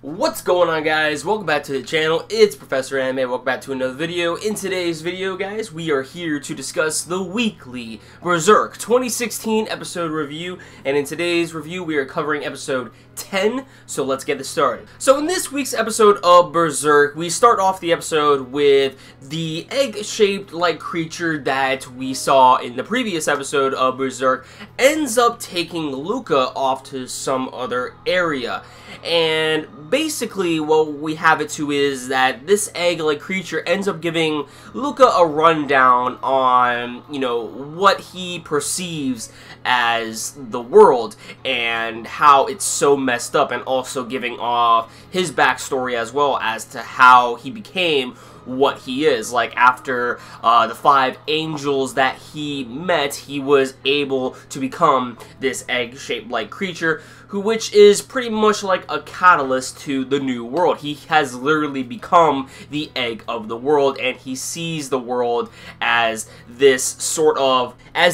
What's going on, guys? Welcome back to the channel. It's Professor Anime. Welcome back to another video. In today's video, guys, we are here to discuss the weekly Berserk 2016 episode review, and in today's review we are covering episode 10, so let's get this started. So in this week's episode of Berserk, we start off the episode with the egg-shaped like creature that we saw in the previous episode of Berserk ends up taking Luca off to some other area, and basically what we have it to is that this egg-like creature ends up giving Luca a rundown on, you know, what he perceives as the world and how it's so messed up, and also giving off his backstory as well as to how he became what he is. Like, after the 5 angels that he met, he was able to become this egg-shaped like creature, which is pretty much like a catalyst to the new world. He has literally become the egg of the world, and he sees the world as this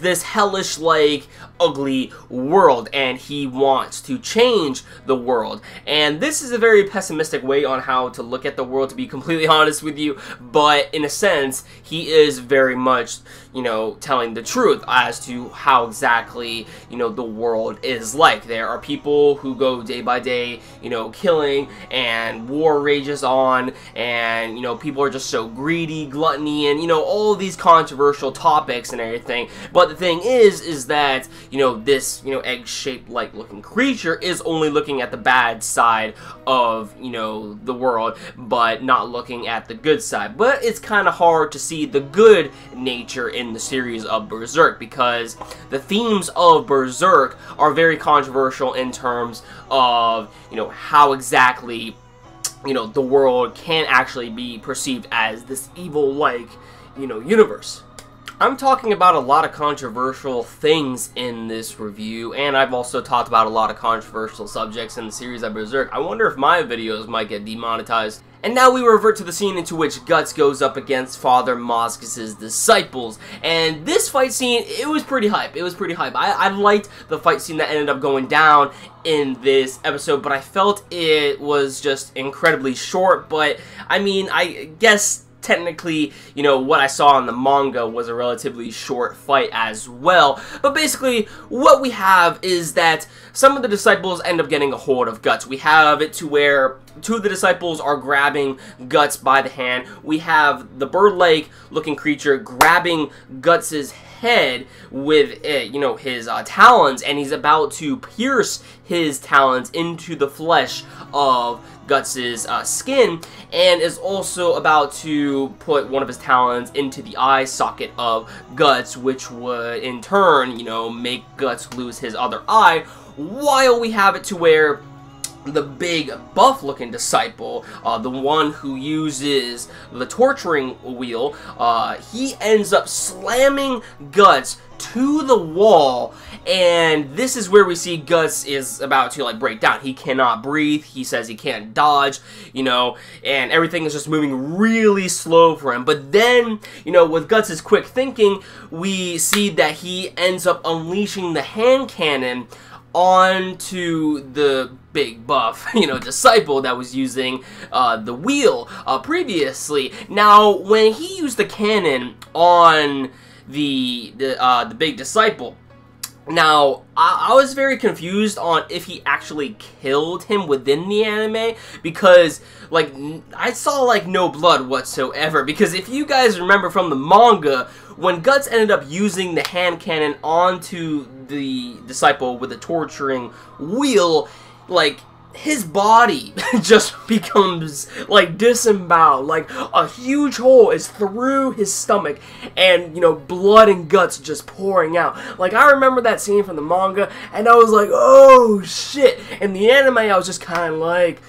this hellish like ugly world, and he wants to change the world. And this is a very pessimistic way on how to look at the world, to be completely honest with you, but in a sense he is very much, you know, telling the truth as to how exactly, you know, the world is like. There are people who go day by day, you know, killing, and war rages on, and, you know, people are just so greedy, gluttony, and, you know, all these controversial topics and everything. But the thing is that, you know, this, you know, egg-shaped like looking creature is only looking at the bad side of, you know, the world, but not looking at the good side. But it's kind of hard to see the good nature in the series of Berserk, because the themes of Berserk are very controversial in terms of, you know, how exactly, you know, the world can actually be perceived as this evil like, you know, universe. I'm talking about a lot of controversial things in this review, and I've also talked about a lot of controversial subjects in the series of Berserk. I wonder if my videos might get demonetized. And now we revert to the scene into which Guts goes up against Father Mozgus' disciples. And this fight scene, it was pretty hype. It was pretty hype. I liked the fight scene that ended up going down in this episode, but I felt it was just incredibly short. But, I mean, I guess technically, you know, what I saw in the manga was a relatively short fight as well. But basically, what we have is that some of the disciples end up getting a hold of Guts. We have it to where two of the disciples are grabbing Guts by the hand. We have the bird-like looking creature grabbing Guts's head with, you know, his talons, and he's about to pierce his talons into the flesh of Guts's skin, and is also about to put one of his talons into the eye socket of Guts, which would in turn, you know, make Guts lose his other eye, while we have it to where the big buff looking disciple, the one who uses the torturing wheel, he ends up slamming Guts to the wall, and this is where we see Guts is about to like break down. He cannot breathe, he says he can't dodge, you know, and everything is just moving really slow for him. But then, you know, with Guts's quick thinking, we see that he ends up unleashing the hand cannon onto the big buff, you know, disciple that was using the wheel previously. Now, when he used the cannon on the big disciple, now, I was very confused on if he actually killed him within the anime, because, like, I saw, like, no blood whatsoever. Because if you guys remember from the manga, when Guts ended up using the hand cannon onto the disciple with the torturing wheel, like, his body just becomes, like, disemboweled. Like, a huge hole is through his stomach, and, you know, blood and guts just pouring out. Like, I remember that scene from the manga, and I was like, oh, shit. In the anime, I was just kind of like,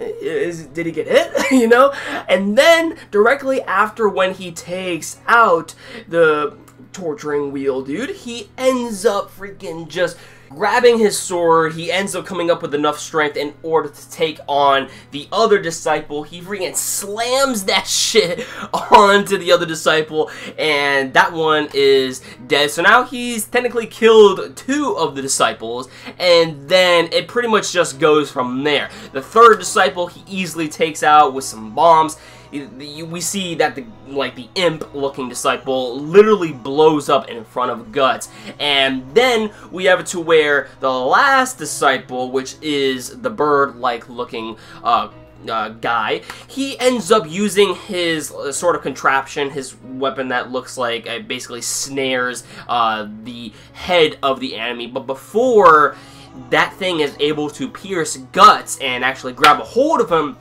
did he get hit? You know? And then, directly after when he takes out the torturing wheel, dude, he ends up freaking just Grabbing his sword, he ends up coming up with enough strength in order to take on the other disciple. He freaking slams that shit onto the other disciple, and that one is dead. So now he's technically killed two of the disciples, and then it pretty much just goes from there. The third disciple he easily takes out with some bombs. We see that the imp looking disciple literally blows up in front of Guts, and then we have it to where the last disciple, which is the bird like looking guy, he ends up using his sort of contraption, his weapon that looks like it basically snares the head of the enemy. But before that thing is able to pierce Guts and actually grab a hold of him,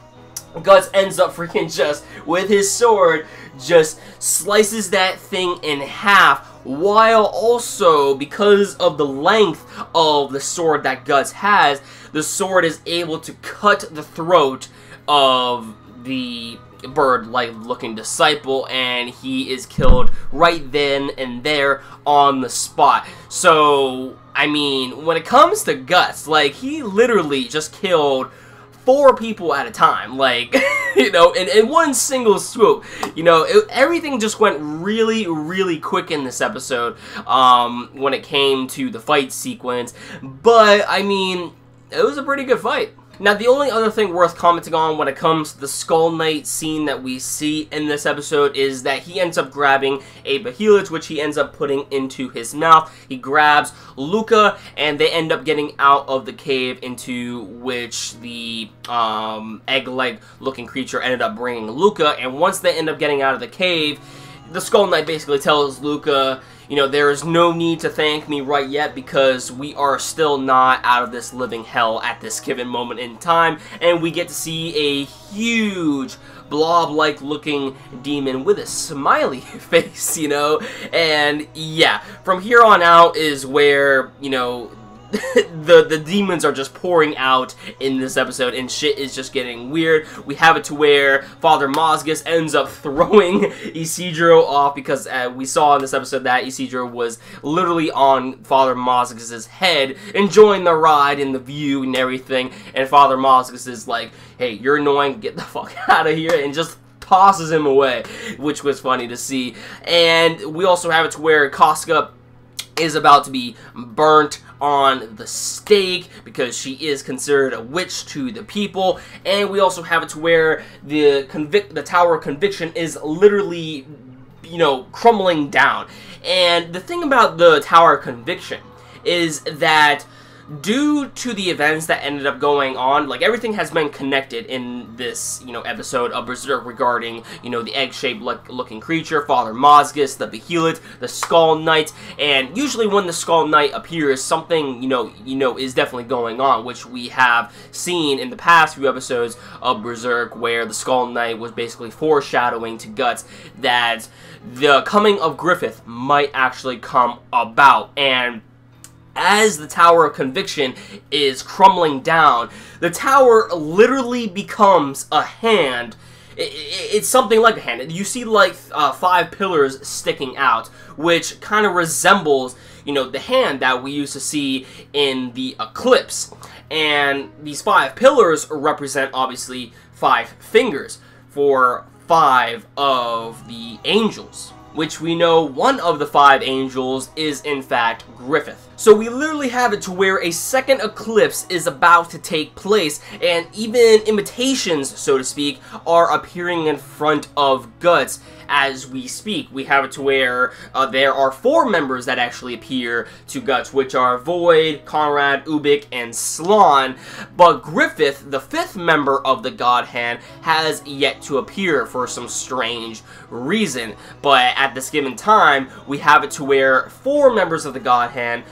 Guts ends up freaking just, with his sword, just slices that thing in half, while also, because of the length of the sword that Guts has, the sword is able to cut the throat of the bird-like looking disciple, and he is killed right then and there on the spot. So, I mean, when it comes to Guts, like, he literally just killed 4 people at a time, like, you know, in one single swoop. You know, everything just went really, really quick in this episode when it came to the fight sequence. But, I mean, it was a pretty good fight. Now, the only other thing worth commenting on when it comes to the Skull Knight scene that we see in this episode is that he ends up grabbing a Behelit, which he ends up putting into his mouth. He grabs Luca, and they end up getting out of the cave into which the egg-like looking creature ended up bringing Luca. And once they end up getting out of the cave, the Skull Knight basically tells Luca, you know, there is no need to thank me right yet, because we are still not out of this living hell at this given moment in time. And we get to see a huge blob-like looking demon with a smiley face, you know. And yeah, from here on out is where, you know, the demons are just pouring out in this episode, and shit is just getting weird. We have it to where Father Mozgus ends up throwing Isidro off, because we saw in this episode that Isidro was literally on Father Mozgus's head, enjoying the ride and the view and everything, and Father Mozgus is like, hey, you're annoying, get the fuck out of here, and just tosses him away, which was funny to see. And we also have it to where Casca is about to be burnt on the stake, because she is considered a witch to the people. And we also have it to where the Tower of Conviction is literally, you know, crumbling down. And the thing about the Tower of Conviction is that due to the events that ended up going on, like, everything has been connected in this, you know, episode of Berserk regarding, you know, the egg-shaped looking creature, Father Mozgus, the Behelit, the Skull Knight. And usually when the Skull Knight appears, something, you know, is definitely going on, which we have seen in the past few episodes of Berserk, where the Skull Knight was basically foreshadowing to Guts that the coming of Griffith might actually come about. And as the Tower of Conviction is crumbling down, the tower literally becomes a hand. It's something like a hand. You see, like, 5 pillars sticking out, which kind of resembles, you know, the hand that we used to see in the eclipse. And these 5 pillars represent, obviously, 5 fingers for 5 of the angels, which we know one of the 5 angels is, in fact, Griffith. So we literally have it to where a second eclipse is about to take place, and even imitations, so to speak, are appearing in front of Guts as we speak. We have it to where there are 4 members that actually appear to Guts, which are Void, Conrad, Ubik, and Slon. But Griffith, the 5th member of the God Hand, has yet to appear for some strange reason. But at this given time, we have it to where 4 members of the God Hand,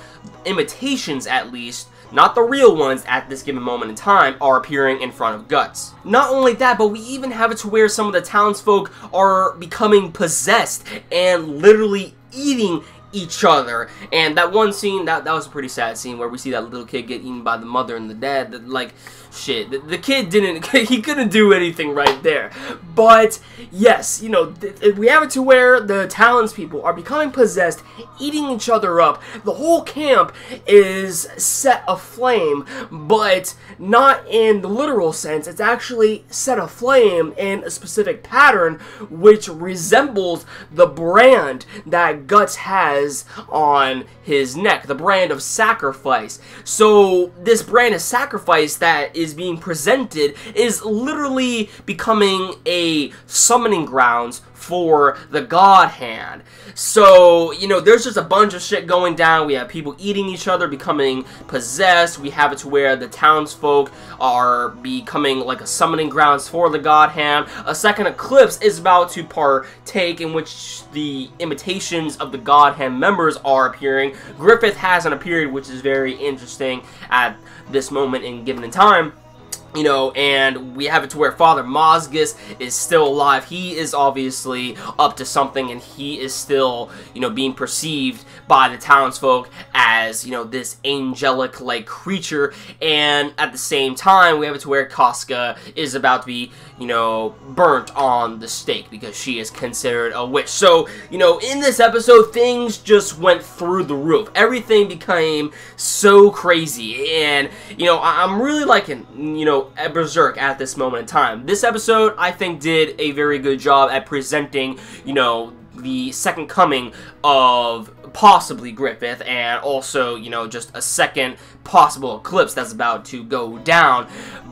imitations at least, not the real ones at this given moment in time, are appearing in front of Guts. Not only that, but we even have it to where some of the townsfolk are becoming possessed and literally eating each other. And that one scene, that was a pretty sad scene where we see that little kid get eaten by the mother and the dad. That, like, shit. The kid didn't, he couldn't do anything right there. But yes, you know, we have it to where the townspeople are becoming possessed, eating each other up. The whole camp is set aflame, but not in the literal sense. It's actually set aflame in a specific pattern which resembles the brand that Guts has on his neck, the brand of sacrifice. So this brand of sacrifice that is being presented is literally becoming a summoning grounds for the God Hand. So, you know, there's just a bunch of shit going down. We have people eating each other, becoming possessed. We have it to where the townsfolk are becoming like a summoning grounds for the God Hand. A second eclipse is about to partake, in which the imitations of the God Hand members are appearing. Griffith hasn't appeared, which is very interesting at this moment in given in time. You know, and we have it to where Father Mozgus is still alive. He is obviously up to something, and he is still, you know, being perceived by the townsfolk as, you know, this angelic-like creature. And at the same time, we have it to where Casca is about to be, you know, burnt on the stake because she is considered a witch. So, you know, in this episode, things just went through the roof. Everything became so crazy, and, you know, I'm really liking, you know, Berserk at this moment in time. This episode, I think, did a very good job at presenting, you know, the second coming of possibly Griffith, and also, you know, just a second possible eclipse that's about to go down.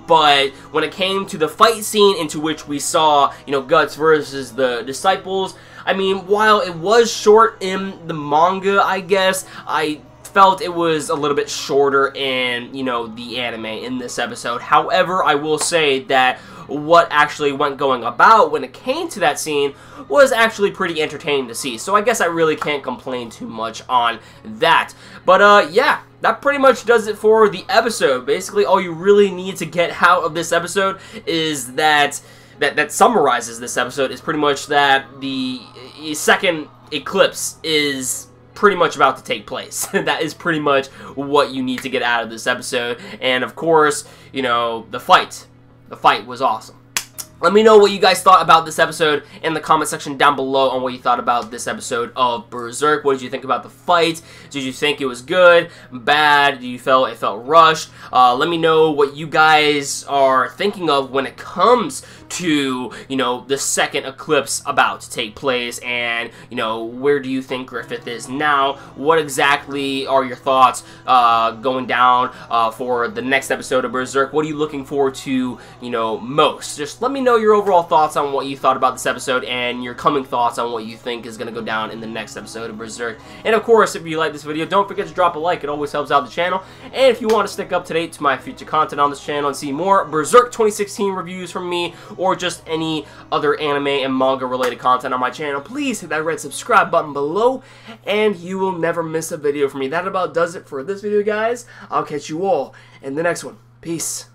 But when it came to the fight scene into which we saw, you know, Guts versus the disciples, I mean, while it was short in the manga, I guess, I felt it was a little bit shorter in, you know, the anime in this episode. However, I will say that what actually went going about when it came to that scene was actually pretty entertaining to see. So I guess I really can't complain too much on that. But yeah, that pretty much does it for the episode. Basically, all you really need to get out of this episode is that summarizes this episode is pretty much that the second eclipse is pretty much about to take place. That is pretty much what you need to get out of this episode. And of course, you know, the fight was awesome. Let me know what you guys thought about this episode in the comment section down below, on what you thought about this episode of Berserk. What did you think about the fight? Did you think it was good, bad? Do you felt it felt rushed? Let me know what you guys are thinking of when it comes to, you know, the second eclipse about to take place, and, you know, where do you think Griffith is now? What exactly are your thoughts going down for the next episode of Berserk? What are you looking forward to, you know, most? Just let me know your overall thoughts on what you thought about this episode, and your coming thoughts on what you think is going to go down in the next episode of Berserk. And of course, if you like this video, don't forget to drop a like. It always helps out the channel. And if you want to stick up to date to my future content on this channel and see more Berserk 2016 reviews from me, or just any other anime and manga related content on my channel, please hit that red subscribe button below, and you will never miss a video from me. That about does it for this video, guys. I'll catch you all in the next one. Peace.